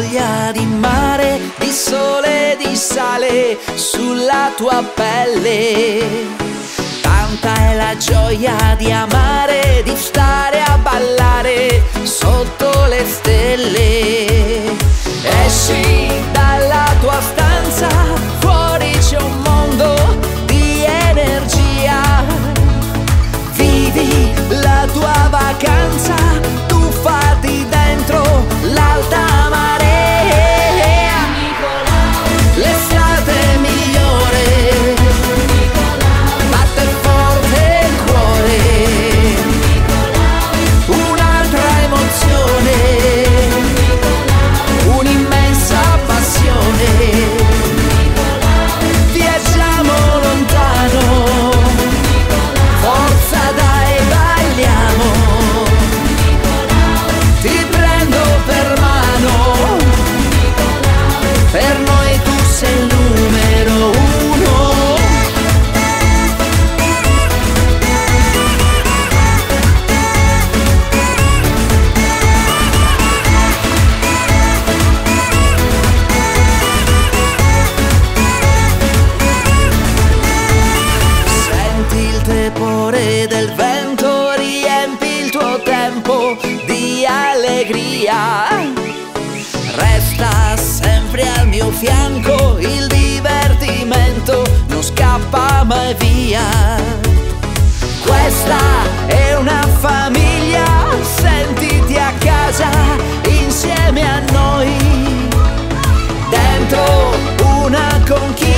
voglia di mare, di sole e di sale sulla tua pelle. Tanta è la gioia di amare, di stare a ballare sotto le stelle. Esci dalla tua stanza, fuori c'è un mondo di energia. Vivi la tua vacanza, tuffati dentro l'alta marea. L'estate migliore, batte forte il cuore. Un'altra emozione, un'immensa passione. Viaggiamo lontano, forza dai, balliamo. Per noi tu sei il numero uno. Senti il tepore del vento, riempi il tuo tempo di allegria. Resta sempre al mio fianco, il divertimento non scappa mai via. Questa è una famiglia, sentiti a casa insieme a noi. Dentro una conchiglia.